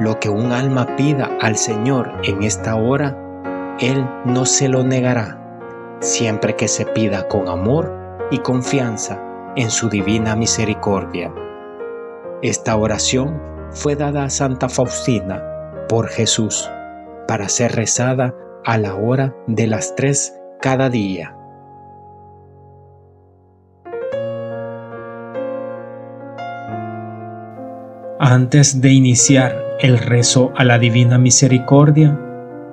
Lo que un alma pida al Señor en esta hora, Él no se lo negará, siempre que se pida con amor y confianza en su divina misericordia. Esta oración fue dada a Santa Faustina por Jesús para ser rezada a la hora de las 3 cada día. Antes de iniciar el rezo a la Divina Misericordia,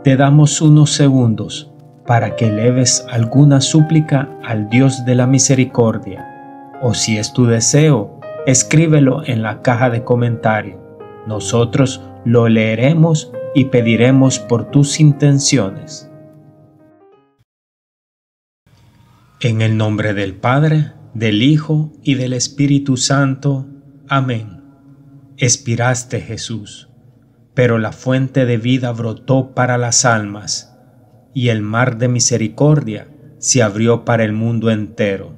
te damos unos segundos para que eleves alguna súplica al Dios de la Misericordia, o si es tu deseo, escríbelo en la caja de comentario. Nosotros lo leeremos y pediremos por tus intenciones. En el nombre del Padre, del Hijo y del Espíritu Santo. Amén. Expiraste, Jesús, pero la fuente de vida brotó para las almas, y el mar de misericordia se abrió para el mundo entero.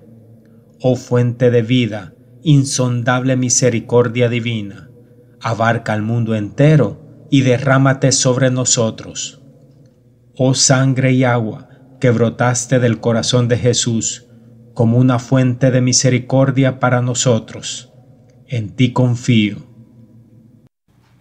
Oh fuente de vida, insondable misericordia divina, abarca al mundo entero y derrámate sobre nosotros. Oh sangre y agua que brotaste del corazón de Jesús, como una fuente de misericordia para nosotros, en ti confío.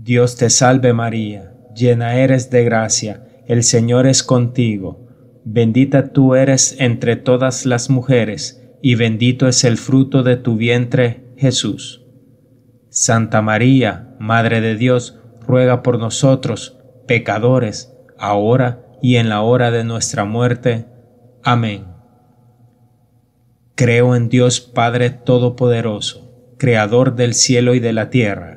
Dios te salve María, llena eres de gracia, el Señor es contigo. Bendita tú eres entre todas las mujeres, y bendito es el fruto de tu vientre, Jesús. Santa María, Madre de Dios, ruega por nosotros, pecadores, ahora y en la hora de nuestra muerte. Amén. Creo en Dios Padre Todopoderoso, Creador del cielo y de la tierra.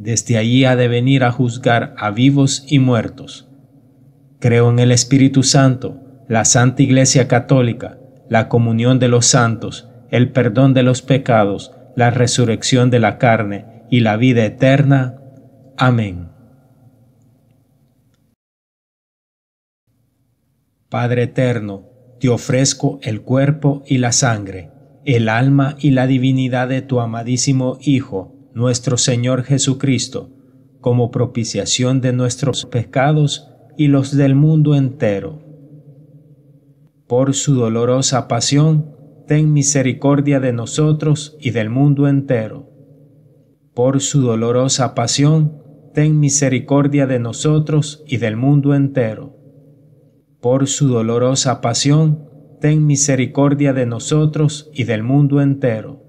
Desde allí ha de venir a juzgar a vivos y muertos. Creo en el Espíritu Santo, la Santa Iglesia Católica, la comunión de los santos, el perdón de los pecados, la resurrección de la carne y la vida eterna. Amén. Padre eterno, te ofrezco el cuerpo y la sangre, el alma y la divinidad de tu amadísimo Hijo, nuestro Señor Jesucristo, como propiciación de nuestros pecados y los del mundo entero. Por su dolorosa pasión, ten misericordia de nosotros y del mundo entero. Por su dolorosa pasión, ten misericordia de nosotros y del mundo entero. Por su dolorosa pasión, ten misericordia de nosotros y del mundo entero.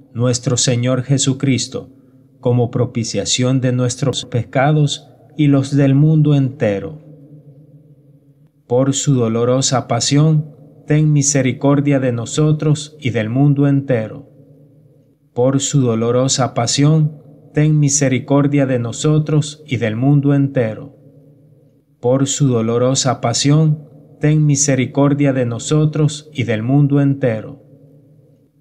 nuestro Señor Jesucristo, como propiciación de nuestros pecados y los del mundo entero. Por su dolorosa pasión, ten misericordia de nosotros y del mundo entero. Por su dolorosa pasión, ten misericordia de nosotros y del mundo entero. Por su dolorosa pasión, ten misericordia de nosotros y del mundo entero.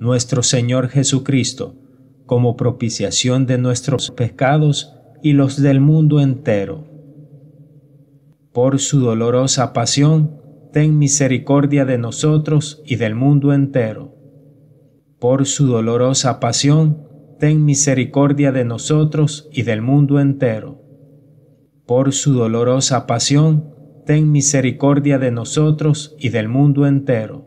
nuestro Señor Jesucristo, como propiciación de nuestros pecados y los del mundo entero. Por su dolorosa pasión, ten misericordia de nosotros y del mundo entero. Por su dolorosa pasión, ten misericordia de nosotros y del mundo entero. Por su dolorosa pasión, ten misericordia de nosotros y del mundo entero.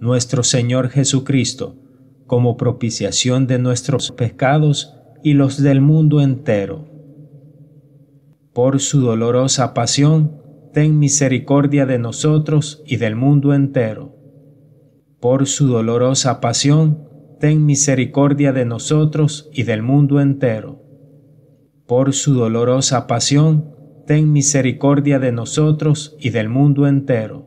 nuestro Señor Jesucristo, como propiciación de nuestros pecados y los del mundo entero. Por su dolorosa pasión, ten misericordia de nosotros y del mundo entero. Por su dolorosa pasión, ten misericordia de nosotros y del mundo entero. Por su dolorosa pasión, ten misericordia de nosotros y del mundo entero.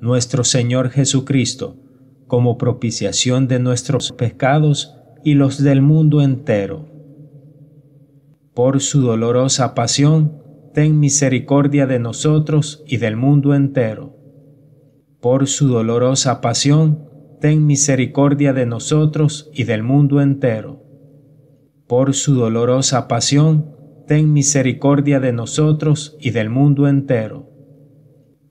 nuestro Señor Jesucristo, como propiciación de nuestros pecados y los del mundo entero. Por su dolorosa pasión, ten misericordia de nosotros y del mundo entero. Por su dolorosa pasión, ten misericordia de nosotros y del mundo entero. Por su dolorosa pasión, ten misericordia de nosotros y del mundo entero.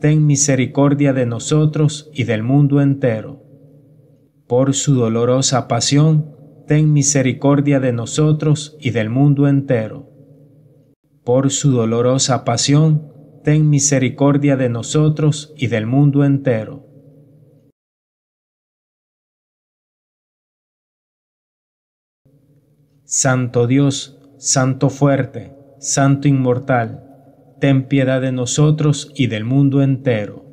ten misericordia de nosotros y del mundo entero. Por su dolorosa pasión, ten misericordia de nosotros y del mundo entero. Por su dolorosa pasión, ten misericordia de nosotros y del mundo entero. Santo Dios, Santo fuerte, Santo inmortal, ten piedad de nosotros y del mundo entero.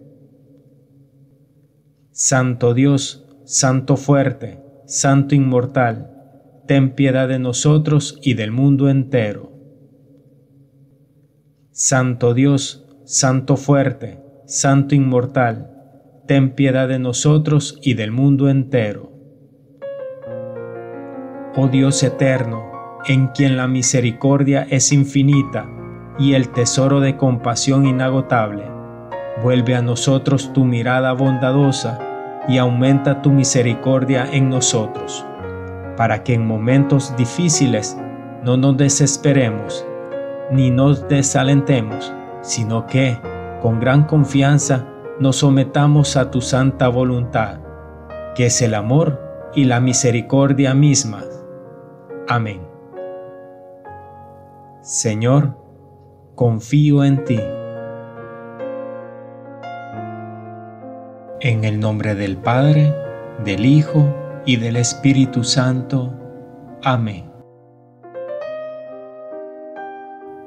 Santo Dios, Santo fuerte, Santo inmortal, ten piedad de nosotros y del mundo entero. Santo Dios, Santo fuerte, Santo inmortal, ten piedad de nosotros y del mundo entero. Oh Dios eterno, en quien la misericordia es infinita y el tesoro de compasión inagotable, vuelve a nosotros tu mirada bondadosa y aumenta tu misericordia en nosotros, para que en momentos difíciles no nos desesperemos ni nos desalentemos, sino que, con gran confianza, nos sometamos a tu santa voluntad, que es el amor y la misericordia mismas. Amén. Señor, confío en ti. En el nombre del Padre, del Hijo y del Espíritu Santo. Amén.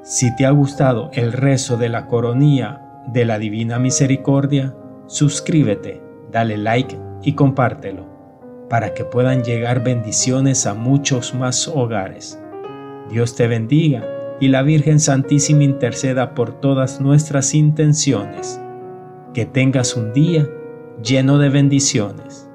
Si te ha gustado el rezo de la Coronilla de la Divina Misericordia, suscríbete, dale like y compártelo, para que puedan llegar bendiciones a muchos más hogares. Dios te bendiga y la Virgen Santísima interceda por todas nuestras intenciones. Que tengas un día lleno de bendiciones.